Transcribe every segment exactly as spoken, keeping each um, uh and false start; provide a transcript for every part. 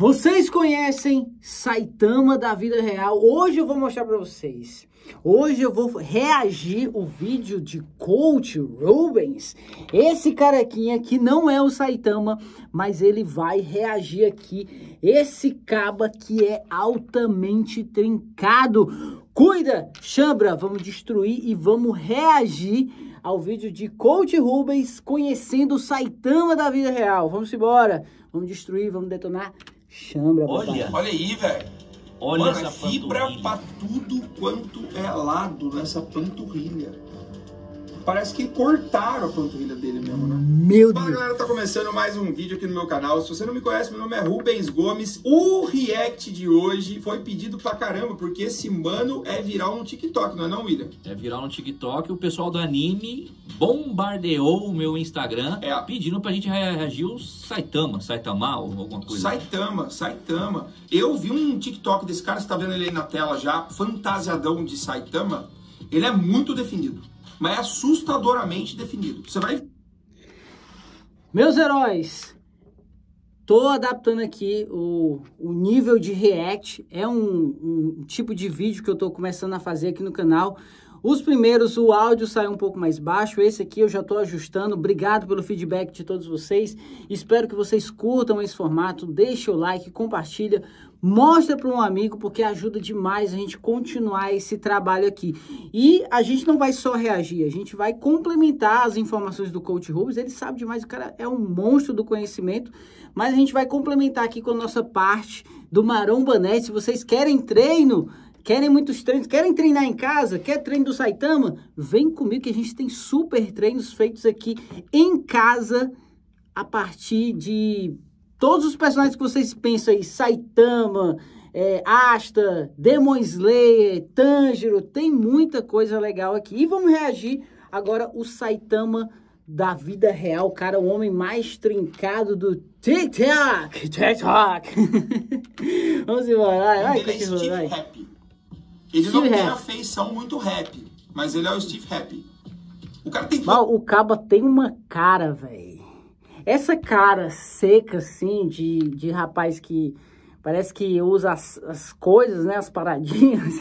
Vocês conhecem Saitama da vida real? Hoje eu vou mostrar para vocês. Hoje eu vou reagir o vídeo de Coach Rubens. Esse carequinha que não é o Saitama, mas ele vai reagir aqui. Esse caba que é altamente trincado. Cuida, Chambra, vamos destruir e vamos reagir ao vídeo de Coach Rubens conhecendo o Saitama da vida real. Vamos embora, vamos destruir, vamos detonar. Chambra, olha, papai. Olha aí, velho. Olha, olha essa fibra panturrilha. Pra tudo quanto é lado nessa panturrilha. Parece que cortaram a panturrilha dele mesmo, né? Meu Deus. Fala, galera, tá começando mais um vídeo aqui no meu canal. Se você não me conhece, meu nome é Rubens Gomes. O react de hoje foi pedido pra caramba, porque esse mano é viral no TikTok, não é não, William? É viral no TikTok. O pessoal do anime bombardeou o meu Instagram é. pedindo pra gente reagir o Saitama, Saitama ou alguma coisa. Saitama, Saitama. Eu vi um TikTok desse cara, você tá vendo ele aí na tela já, fantasiadão de Saitama. Ele é muito definido. Mas é assustadoramente definido. Você vai... Meus heróis, tô adaptando aqui o, o nível de react. É um, um tipo de vídeo que eu tô começando a fazer aqui no canal. Os primeiros, o áudio saiu um pouco mais baixo. Esse aqui eu já tô ajustando. Obrigado pelo feedback de todos vocês. Espero que vocês curtam esse formato. Deixa o like, compartilha. Mostra para um amigo, porque ajuda demais a gente continuar esse trabalho aqui. E a gente não vai só reagir, a gente vai complementar as informações do Coach Rubens. Ele sabe demais, o cara é um monstro do conhecimento. Mas a gente vai complementar aqui com a nossa parte do Maromba Nerd. Se vocês querem treino, querem muitos treinos, querem treinar em casa, quer treino do Saitama, vem comigo que a gente tem super treinos feitos aqui em casa a partir de... todos os personagens que vocês pensam aí, Saitama, é, Asta, Demon Slayer, Tanjiro, tem muita coisa legal aqui. E vamos reagir agora o Saitama da vida real, cara, o homem mais trincado do TikTok. TikTok. Vamos embora. Vai, vai, ele é Steff Happy. Ele Steve não Happy. Tem a feição muito happy, mas ele é o Steff Happy. O cara tem... Mal, o caba tem uma cara, velho. Essa cara seca, assim, de, de rapaz que parece que usa as, as coisas, né? As paradinhas.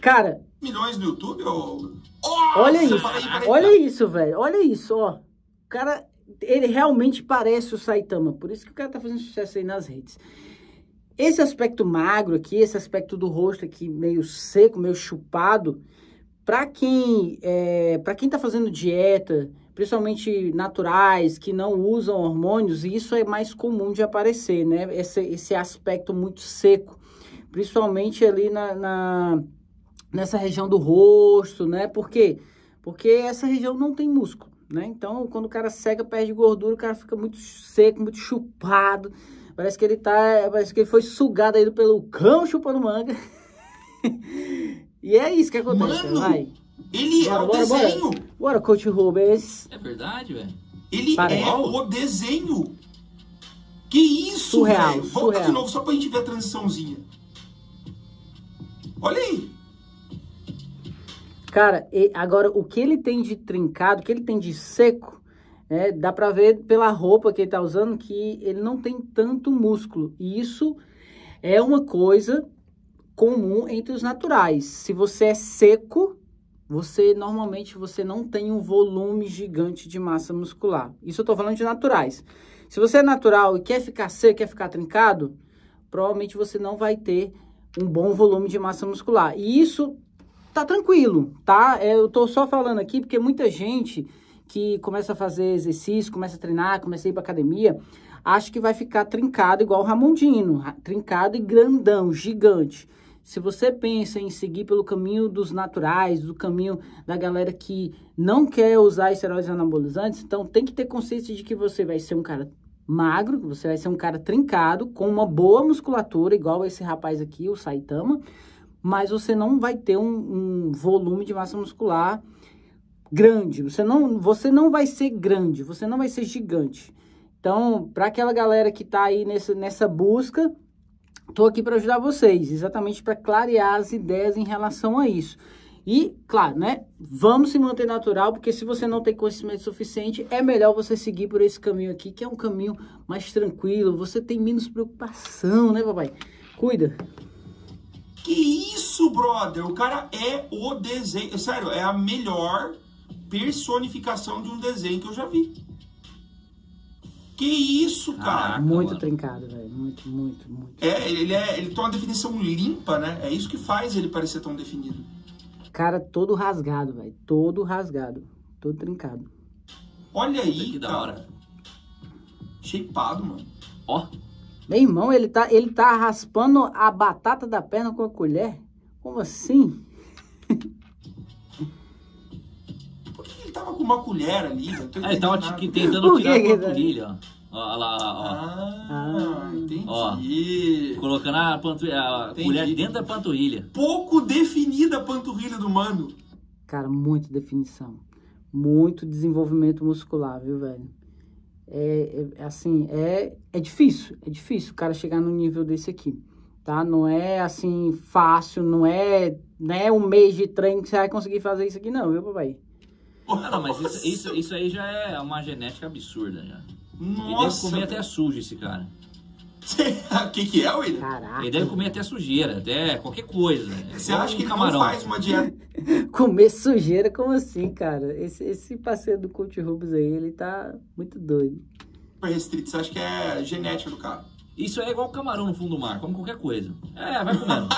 Cara... milhões no YouTube, ou... oh, olha isso, parei, parei, olha parei. isso, velho. Olha isso, ó. O cara, ele realmente parece o Saitama. Por isso que o cara tá fazendo sucesso aí nas redes. Esse aspecto magro aqui, esse aspecto do rosto aqui meio seco, meio chupado... Para quem é, para quem tá fazendo dieta... principalmente naturais, que não usam hormônios, e isso é mais comum de aparecer, né? Esse, esse aspecto muito seco, principalmente ali na, na, nessa região do rosto, né? Por quê? Porque essa região não tem músculo, né? Então, quando o cara seca, perde gordura, o cara fica muito seco, muito chupado, parece que ele tá, parece que ele foi sugado aí pelo cão chupando manga. E é isso que acontece, mano, vai. Ele bora, é o bora, desenho. Bora, bora Coach Rubens. É verdade, velho. Ele Para é mal. o desenho. Que isso, surreal, velho. Volta surreal. de novo só pra gente ver a transiçãozinha. Olha aí. Cara, agora o que ele tem de trincado, o que ele tem de seco, né, dá pra ver pela roupa que ele tá usando que ele não tem tanto músculo. E isso é uma coisa comum entre os naturais. Se você é seco... Você, normalmente, você não tem um volume gigante de massa muscular. Isso eu tô falando de naturais. Se você é natural e quer ficar seco, quer ficar trincado, provavelmente você não vai ter um bom volume de massa muscular. E isso tá tranquilo, tá? É, eu tô só falando aqui porque muita gente que começa a fazer exercício, começa a treinar, começa a ir pra academia, acha que vai ficar trincado igual o Ramondino, trincado e grandão, gigante. Se você pensa em seguir pelo caminho dos naturais, do caminho da galera que não quer usar esteroides anabolizantes, então tem que ter consciência de que você vai ser um cara magro, você vai ser um cara trincado, com uma boa musculatura, igual esse rapaz aqui, o Saitama, mas você não vai ter um, um volume de massa muscular grande, você não, você não vai ser grande, você não vai ser gigante. Então, para aquela galera que tá aí nessa, nessa busca... Estou aqui para ajudar vocês, exatamente para clarear as ideias em relação a isso. E, claro, né? Vamos se manter natural, porque se você não tem conhecimento suficiente, é melhor você seguir por esse caminho aqui, que é um caminho mais tranquilo. Você tem menos preocupação, né, papai? Cuida. Que isso, brother? O cara é o desenho... Sério, é a melhor personificação de um desenho que eu já vi. Que isso, cara? Ah, muito mano. Trincado, velho. Muito, muito, muito. É, ele, é, ele tem uma definição limpa, né? É isso que faz ele parecer tão definido. Cara todo rasgado, velho. Todo rasgado. Todo trincado. Olha aí, que da hora. Shapeado, mano. Ó. Meu irmão, ele tá, ele tá raspando a batata da perna com a colher? Como assim? Por que ele tava com uma colher ali? É, ele tava tentando tirar a panturrilha, ó. Ó, lá, ó. Ah, ah, entendi. Ó, colocando a, a colher dentro da panturrilha. Pouco definida a panturrilha do mano. Cara, muita definição. Muito desenvolvimento muscular, viu, velho? É, é, assim, é, é difícil, é difícil o cara chegar num nível desse aqui, tá? Não é, assim, fácil, não é, não é um mês de treino que você vai conseguir fazer isso aqui não, viu, papai? Ah, não, mas isso, isso, isso aí já é uma genética absurda, já. Nossa! Ele deve comer até sujo, esse cara. O que que é, William? Caraca. Ele deve comer até sujeira, até qualquer coisa. Você acha que ele não faz uma dieta? Comer sujeira, como assim, cara? Esse, esse passeio do Coach Rubens aí, ele tá muito doido. Restrito, você acha que é genética do cara? Isso é igual camarão no fundo do mar, come qualquer coisa. É, vai comendo.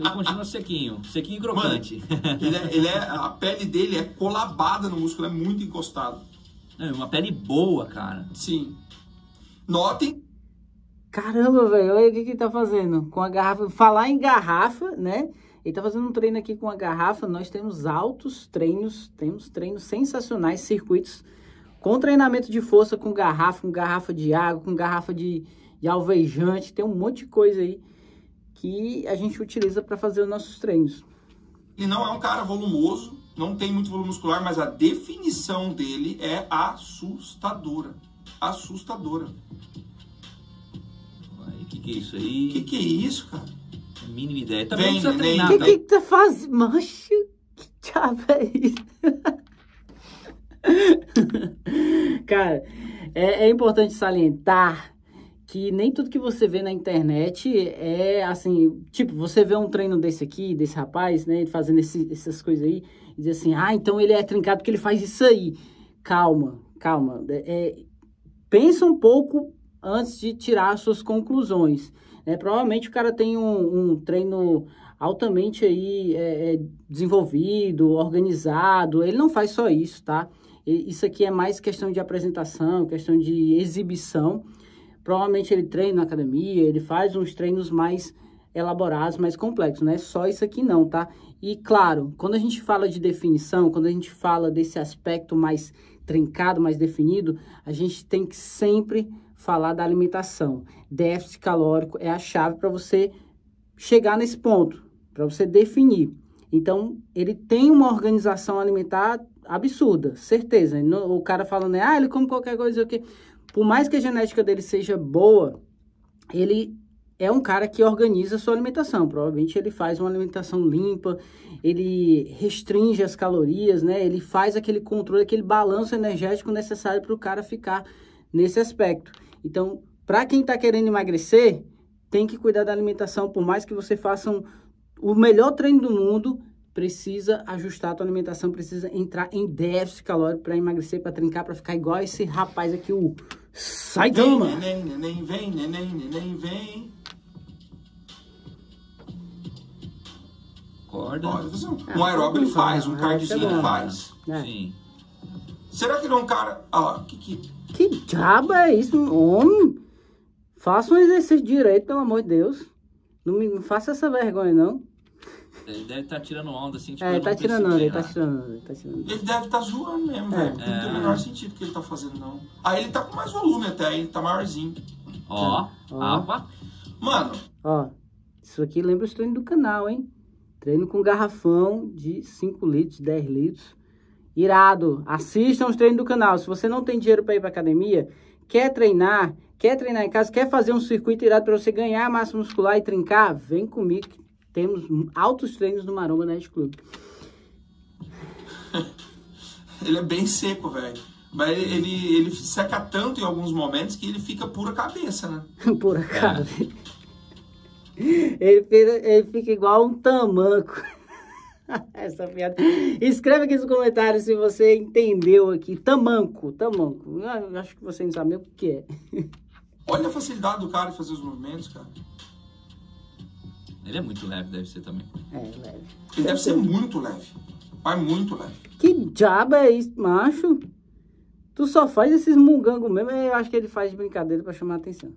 Ele continua sequinho, sequinho e crocante. Mano, ele é, ele é, a pele dele é colabada no músculo, é muito encostado. É uma pele boa, cara. Sim. Notem... Caramba, velho, olha o que que ele tá fazendo com a garrafa. Falar em garrafa, né? Ele tá fazendo um treino aqui com a garrafa. Nós temos altos treinos, temos treinos sensacionais, circuitos com treinamento de força, com garrafa, com garrafa de água, com garrafa de, de alvejante. Tem um monte de coisa aí que a gente utiliza para fazer os nossos treinos. Ele não é um cara volumoso, não tem muito volume muscular, mas a definição dele é assustadora. Assustadora. Que que é isso aí? Que que é isso, cara? É a mínima ideia. Também vem, não precisa treinar. Que tá? que tá fazendo? Mancha, que diabo é isso? Cara, é, é importante salientar que nem tudo que você vê na internet é assim, tipo, você vê um treino desse aqui, desse rapaz, né, fazendo esse, essas coisas aí, e diz assim, ah, então ele é trincado porque ele faz isso aí. Calma, calma. É, pensa um pouco antes de tirar suas conclusões, né? Provavelmente o cara tem um, um treino altamente aí, é, é, desenvolvido, organizado, ele não faz só isso, tá? E, isso aqui é mais questão de apresentação, questão de exibição, provavelmente ele treina na academia, ele faz uns treinos mais elaborados, mais complexos, não é só isso aqui não, tá? E claro, quando a gente fala de definição, quando a gente fala desse aspecto mais trincado, mais definido, a gente tem que sempre falar da alimentação. Déficit calórico é a chave para você chegar nesse ponto, para você definir. Então, ele tem uma organização alimentar absurda, certeza. O cara falando, né, ah, ele come qualquer coisa, o quê? Por mais que a genética dele seja boa, ele é um cara que organiza a sua alimentação. Provavelmente ele faz uma alimentação limpa, ele restringe as calorias, né? Ele faz aquele controle, aquele balanço energético necessário para o cara ficar nesse aspecto. Então, para quem está querendo emagrecer, tem que cuidar da alimentação. Por mais que você faça um, o melhor treino do mundo, precisa ajustar a tua alimentação, precisa entrar em déficit calórico para emagrecer, para trincar, para ficar igual esse rapaz aqui, o Saitama. Vem, neném, vem, neném, neném, vem. Acorda. Um aeróbico ele faz, um cardiozinho ele faz. Sim. Será que não é um cara... Ah, que que... Que diabo é isso, homem? Faça um exercício direito, pelo amor de Deus. Não, me, não faça essa vergonha, não. Ele deve estar tá tirando onda, assim. Tipo, é, ele tá tirando onda, ele tá tirando onda, ele tá tirando onda. Ele deve estar tá zoando mesmo, é. velho. Não é... tem o menor sentido que ele tá fazendo, não. Aí ele tá com mais volume até, ele tá maiorzinho. Ó, ó. água. Mano. Ó, isso aqui lembra os treinos do canal, hein? Treino com garrafão de cinco litros, dez litros. Irado, assistam os treinos do canal. Se você não tem dinheiro para ir para academia, quer treinar, quer treinar em casa, quer fazer um circuito irado para você ganhar massa muscular e trincar, vem comigo que Temos altos treinos no Maromba Nerd Club. Ele é bem seco, velho. Mas ele, ele, ele seca tanto em alguns momentos que ele fica pura cabeça, né? Pura cabeça. Ele, ele fica igual um tamanco. Essa piada. Escreve aqui nos comentários se você entendeu aqui. Tamanco, tamanco. Eu acho que você não sabe o que é. Olha a facilidade do cara de fazer os movimentos, cara. Ele é muito leve, deve ser também. É, leve. Ele deve, deve ser, ser muito leve. Vai muito leve. Que diabo é isso, macho? Tu só faz esses mungangos mesmo. Eu acho que ele faz de brincadeira pra chamar a atenção.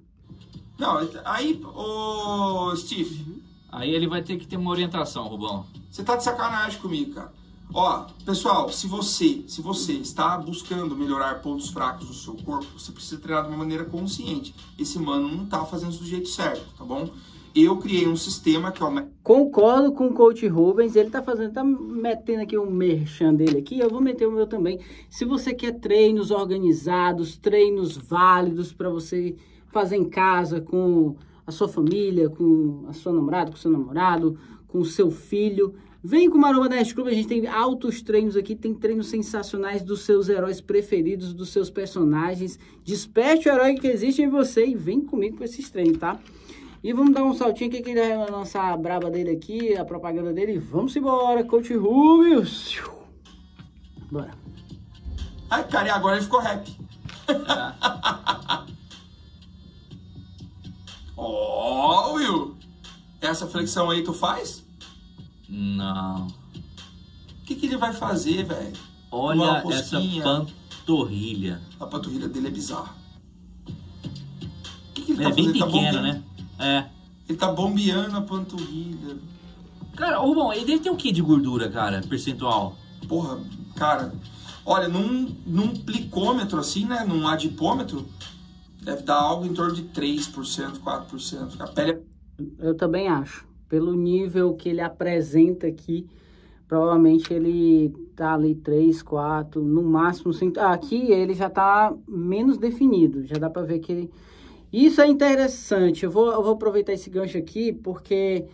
Não, aí, ô, Steff. Uhum. Aí ele vai ter que ter uma orientação, Rubão. Você tá de sacanagem comigo, cara. Ó, pessoal, se você, se você está buscando melhorar pontos fracos do seu corpo, você precisa treinar de uma maneira consciente. Esse mano não tá fazendo do jeito certo, tá bom? Eu criei um sistema que... Aumenta... Concordo com o Coach Rubens, ele tá fazendo, tá metendo aqui um merchan dele aqui, eu vou meter o meu também. Se você quer treinos organizados, treinos válidos para você fazer em casa com a sua família, com a sua namorada, com o seu namorado, com o seu filho, vem com o Maromba Nerd Club, a gente tem altos treinos aqui, tem treinos sensacionais dos seus heróis preferidos, dos seus personagens. Desperte o herói que existe em você e vem comigo com esses treinos, tá? E vamos dar um saltinho aqui, que ele vai lançar a braba dele aqui, a propaganda dele. Vamos embora, Coach Rubens. Bora. Ai, cara, e agora ele ficou happy. É. Ó, oh, Will. Essa flexão aí tu faz? Não. O que que ele vai fazer, velho? Olha essa panturrilha. A panturrilha dele é bizarra. O que que ele, ele tá é fazendo? Bem pequena, tá, né? É. Ele tá bombeando a panturrilha. Cara, ô, bom, ele deve ter o que de gordura, cara? Percentual? Porra, cara. Olha, num, num plicômetro assim, né? Num adipômetro, deve dar algo em torno de três por cento, quatro por cento. A pele é... Eu também acho. Pelo nível que ele apresenta aqui, provavelmente ele tá ali três, quatro, no máximo cinco. Ah, aqui ele já tá menos definido. Já dá pra ver que ele... Isso é interessante, eu vou, eu vou aproveitar esse gancho aqui, porque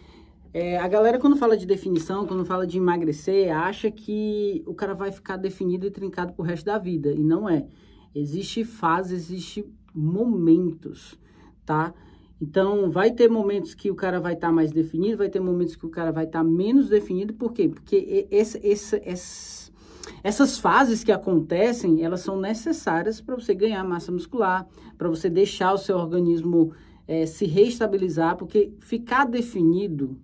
é, a galera quando fala de definição, quando fala de emagrecer, acha que o cara vai ficar definido e trincado pro resto da vida, e não é. Existe fase, existe momentos, tá? Então, vai ter momentos que o cara vai estar tá mais definido, vai ter momentos que o cara vai estar tá menos definido, por quê? Porque esse, esse, esse, essas fases que acontecem, elas são necessárias para você ganhar massa muscular, para você deixar o seu organismo é, se reestabilizar, porque ficar definido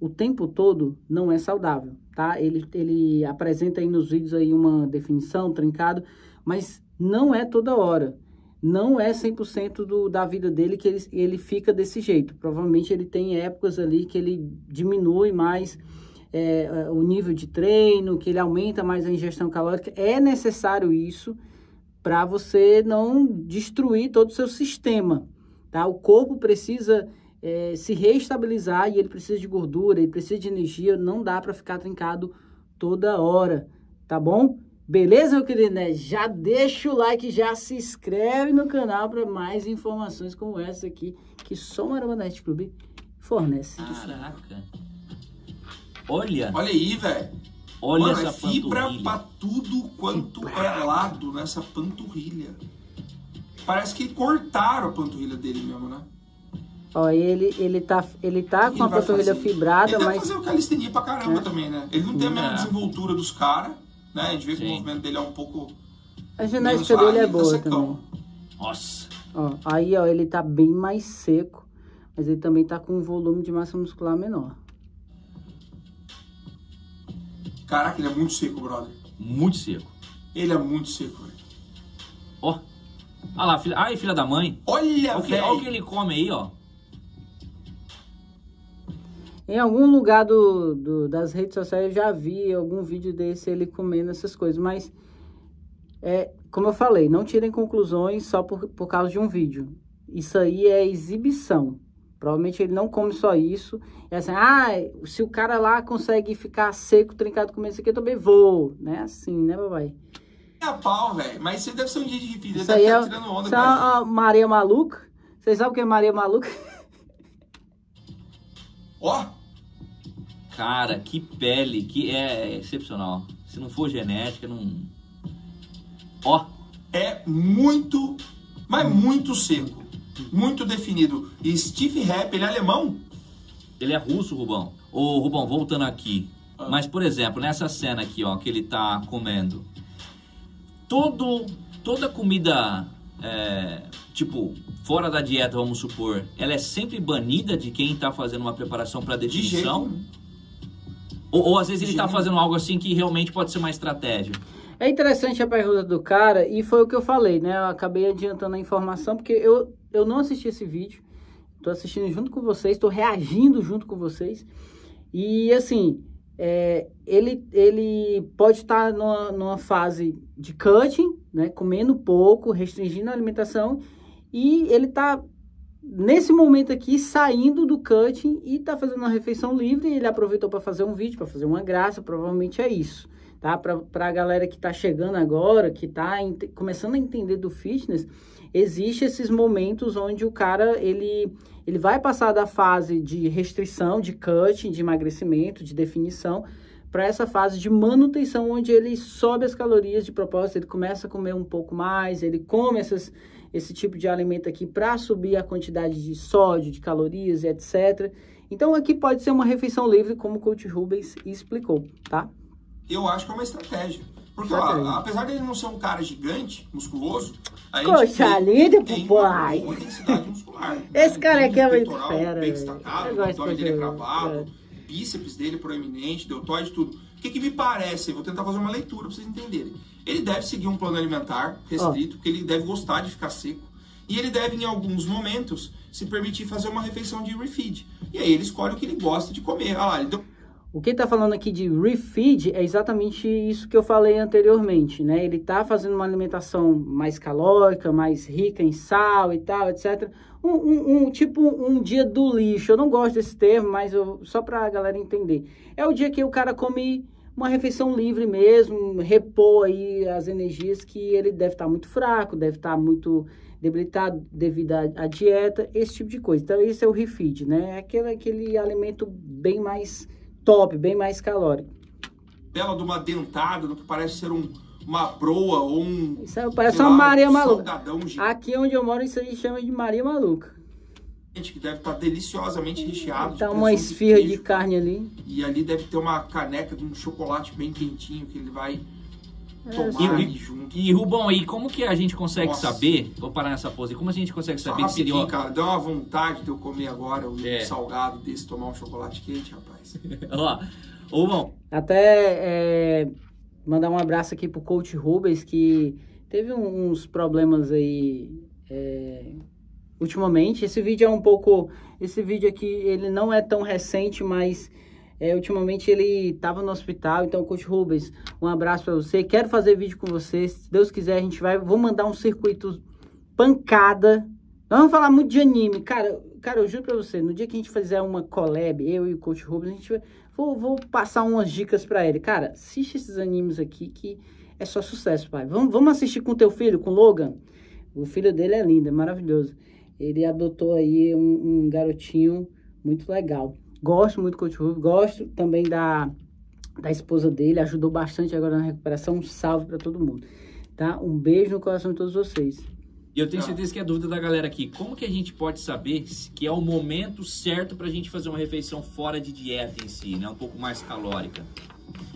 o tempo todo não é saudável, tá? Ele, ele apresenta aí nos vídeos aí uma definição, trincado, mas não é toda hora, não é cem por cento do, da vida dele que ele, ele fica desse jeito. Provavelmente ele tem épocas ali que ele diminui mais... É, o nível de treino, que ele aumenta mais a ingestão calórica, é necessário isso para você não destruir todo o seu sistema, tá? O corpo precisa é, se reestabilizar e ele precisa de gordura, ele precisa de energia, não dá para ficar trincado toda hora, tá bom? Beleza, meu querido, né? Já deixa o like, já se inscreve no canal para mais informações como essa aqui, que só o Maromba Nerd Club fornece. Caraca! Olha. Olha aí, velho. Olha, mano, essa é fibra panturrilha. Pra tudo quanto pra lado nessa panturrilha. Parece que cortaram a panturrilha dele mesmo, né? Ó, ele, ele tá, ele tá com ele a panturrilha fazer... fibrada, ele mas... Ele deve fazer o calistenia pra caramba é. também, né? Ele não tem a mesma desenvoltura dos caras, né? A gente vê que o movimento dele é um pouco... A genética dele é boa também. Nossa. Ó, aí, ó, ele tá bem mais seco, mas ele também tá com um volume de massa muscular menor. Caraca, ele é muito seco, brother. Muito seco. Ele é muito seco, velho. Ó. Olha lá, filha... Ai, filha da mãe. Olha, velho. Olha o que ele come aí, ó. Em algum lugar do, do, das redes sociais eu já vi algum vídeo desse, ele comendo essas coisas. Mas, é, como eu falei, não tirem conclusões só por, por causa de um vídeo. Isso aí é exibição. Provavelmente ele não come só isso. É assim, ah, se o cara lá consegue ficar seco, trincado, comendo isso aqui, eu também vou. Não é assim, né, papai? É a pau, velho. Mas você deve ser um dia de repetir. Você deve estar tirando onda. Isso é a Maria Maluca. Vocês sabem o que é Maria Maluca? Ó! Oh, Cara, que pele, que é, é excepcional. Se não for genética, não... Ó! É muito, mas muito seco. Muito definido. E Steff Happy, ele é alemão? Ele é russo, Rubão. Ô, Rubão, voltando aqui. Ah. Mas, por exemplo, nessa cena aqui, ó, que ele tá comendo. Todo, toda comida, é, tipo, fora da dieta, vamos supor, ela é sempre banida de quem tá fazendo uma preparação pra definição? De jeito. Ou, ou, às vezes, ele tá fazendo algo assim que realmente pode ser uma estratégia. É interessante a pergunta do cara, e foi o que eu falei, né? Eu acabei adiantando a informação, porque eu, eu não assisti esse vídeo. Tô assistindo junto com vocês, tô reagindo junto com vocês. E, assim, é, ele, ele pode estar tá numa, numa fase de cutting, né? Comendo pouco, restringindo a alimentação. E ele tá... nesse momento aqui, saindo do cutting e tá fazendo uma refeição livre, ele aproveitou para fazer um vídeo, para fazer uma graça, provavelmente é isso, tá? Pra, pra galera que tá chegando agora, que tá começando a entender do fitness, existem esses momentos onde o cara, ele, ele vai passar da fase de restrição, de cutting, de emagrecimento, de definição, para essa fase de manutenção, onde ele sobe as calorias de propósito, ele começa a comer um pouco mais, ele come essas... esse tipo de alimento aqui para subir a quantidade de sódio, de calorias e etcétera. Então, aqui pode ser uma refeição livre, como o Coach Rubens explicou, tá? Eu acho que é uma estratégia. Porque, estratégia. Ó, apesar dele não ser um cara gigante, musculoso... A gente Coxa linda, papai! Tem uma intensidade muscular. Esse cara aqui é muito fera. Bem destacado, o abdômen dele é cravado, o bíceps dele proeminente, deltóide, tudo. O que, que me parece? Eu vou tentar fazer uma leitura para vocês entenderem. Ele deve seguir um plano alimentar restrito, oh. porque ele deve gostar de ficar seco. E ele deve, em alguns momentos, se permitir fazer uma refeição de refeed. E aí ele escolhe o que ele gosta de comer. Ah, lá, ele deu... O que ele está falando aqui de refeed é exatamente isso que eu falei anteriormente, né? Ele está fazendo uma alimentação mais calórica, mais rica em sal e tal, etcétera. Um, um, um tipo um dia do lixo. Eu não gosto desse termo, mas eu, só para a galera entender. É o dia que o cara come... uma refeição livre mesmo, repor aí as energias que ele deve estar muito fraco, deve estar muito debilitado devido à dieta, esse tipo de coisa. Então, esse é o refeed, né? É aquele, aquele alimento bem mais top, bem mais calórico. Bela de uma dentada, do que parece ser um, uma broa ou um... Isso aí, parece uma lá, Maria um Maluca. De... Aqui onde eu moro, isso aí chama de Maria Maluca. Que deve estar deliciosamente recheado. Tá uma esfirra de, de carne ali. E ali deve ter uma caneca de um chocolate bem quentinho que ele vai é, tomar ali e, junto. E Rubão, e como que a gente consegue Nossa. saber? Vou parar nessa pose. Como a gente consegue Só saber que seria? Cara, dá uma vontade de eu comer agora um é. salgado desse, tomar um chocolate quente, rapaz. Olha lá, ô, Rubão. Até é, mandar um abraço aqui pro Coach Rubens, que teve uns problemas aí. É... ultimamente, esse vídeo é um pouco, esse vídeo aqui, ele não é tão recente, mas é, ultimamente ele estava no hospital. Então, Coach Rubens, um abraço para você, quero fazer vídeo com você, se Deus quiser a gente vai, vou mandar um circuito pancada, nós vamos falar muito de anime, cara, cara, eu juro para você, no dia que a gente fizer uma collab, eu e o Coach Rubens, a gente vai, vou, vou passar umas dicas para ele, cara, assiste esses animes aqui que é só sucesso, pai, vamos, vamos assistir com teu filho, com o Logan, o filho dele é lindo, é maravilhoso. Ele adotou aí um, um garotinho muito legal. Gosto muito do Coach Rubens, gosto também da, da esposa dele, ajudou bastante agora na recuperação. Um salve para todo mundo, tá? Um beijo no coração de todos vocês. E eu tenho certeza que é a dúvida da galera aqui. Como que a gente pode saber que é o momento certo para a gente fazer uma refeição fora de dieta em si, né? Um pouco mais calórica?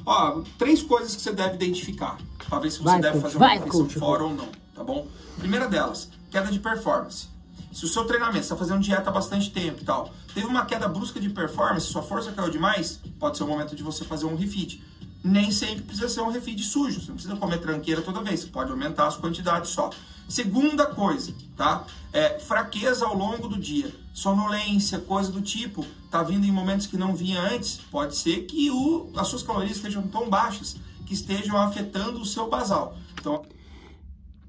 Ó, três coisas que você deve identificar para ver se você vai, deve coach, fazer uma vai, refeição coach, fora ou não, tá bom? Primeira delas, queda de performance. Se o seu treinamento está fazendo dieta há bastante tempo e tal, teve uma queda brusca de performance, sua força caiu demais, pode ser o momento de você fazer um refeed. Nem sempre precisa ser um refeed sujo, você não precisa comer tranqueira toda vez, você pode aumentar as quantidades só. Segunda coisa, tá? É, fraqueza ao longo do dia, sonolência, coisa do tipo, tá vindo em momentos que não vinha antes, pode ser que o, as suas calorias estejam tão baixas que estejam afetando o seu basal. Então...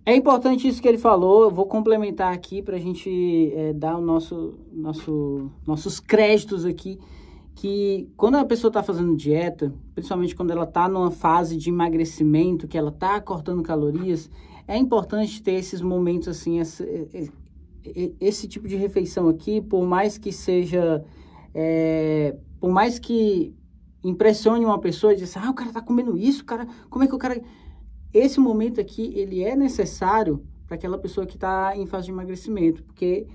é importante isso que ele falou, eu vou complementar aqui para a gente é, dar o nosso, nosso, nossos créditos aqui, que quando a pessoa está fazendo dieta, principalmente quando ela está numa fase de emagrecimento, que ela está cortando calorias, é importante ter esses momentos assim, esse, esse tipo de refeição aqui, por mais que seja, é, por mais que impressione uma pessoa e diz, ah, o cara tá comendo isso, cara, como é que o cara... Esse momento aqui, ele é necessário para aquela pessoa que está em fase de emagrecimento, porque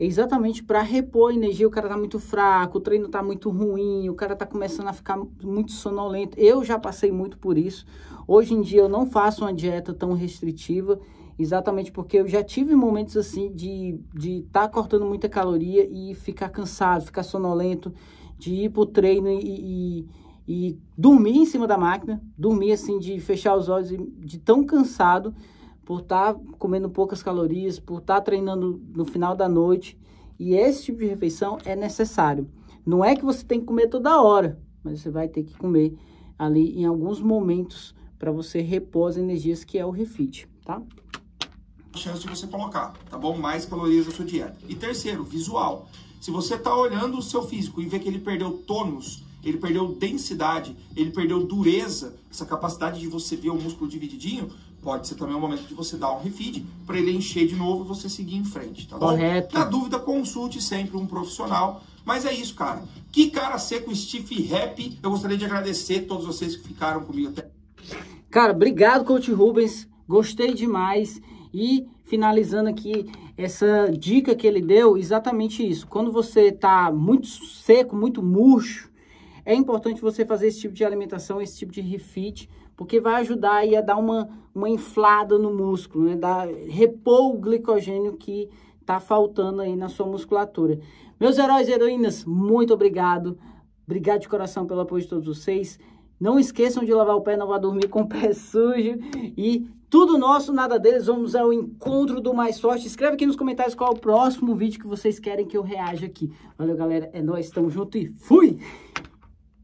é exatamente para repor a energia, o cara tá muito fraco, o treino tá muito ruim, o cara tá começando a ficar muito sonolento. Eu já passei muito por isso. Hoje em dia eu não faço uma dieta tão restritiva, exatamente porque eu já tive momentos assim de de tá cortando muita caloria e ficar cansado, ficar sonolento, de ir pro treino e, e, e dormir em cima da máquina, dormir assim de fechar os olhos, de tão cansado por estar tá comendo poucas calorias, por estar tá treinando no final da noite. E esse tipo de refeição é necessário. Não é que você tem que comer toda hora, mas você vai ter que comer ali em alguns momentos para você repor as energias, que é o refit, tá? Chance de você colocar, tá bom? Mais calorias na sua dieta. E terceiro, visual. Se você tá olhando o seu físico e vê que ele perdeu tônus, ele perdeu densidade, ele perdeu dureza, essa capacidade de você ver o músculo divididinho, pode ser também o momento de você dar um refeed para ele encher de novo e você seguir em frente, tá bom? Correto. Na dúvida, consulte sempre um profissional. Mas é isso, cara. Que cara seco, Steff Happy. Eu gostaria de agradecer a todos vocês que ficaram comigo até... Cara, obrigado, Coach Rubens. Gostei demais. E finalizando aqui essa dica que ele deu, exatamente isso. Quando você está muito seco, muito murcho, é importante você fazer esse tipo de alimentação, esse tipo de refeed, porque vai ajudar aí a dar uma, uma inflada no músculo, né? Dar, repor o glicogênio que está faltando aí na sua musculatura. Meus heróis e heroínas, muito obrigado. Obrigado de coração pelo apoio de todos vocês. Não esqueçam de lavar o pé, não vá dormir com o pé sujo. E tudo nosso, nada deles, vamos ao encontro do mais forte. Escreve aqui nos comentários qual é o próximo vídeo que vocês querem que eu reaja aqui. Valeu, galera. É nóis, tamo junto e fui!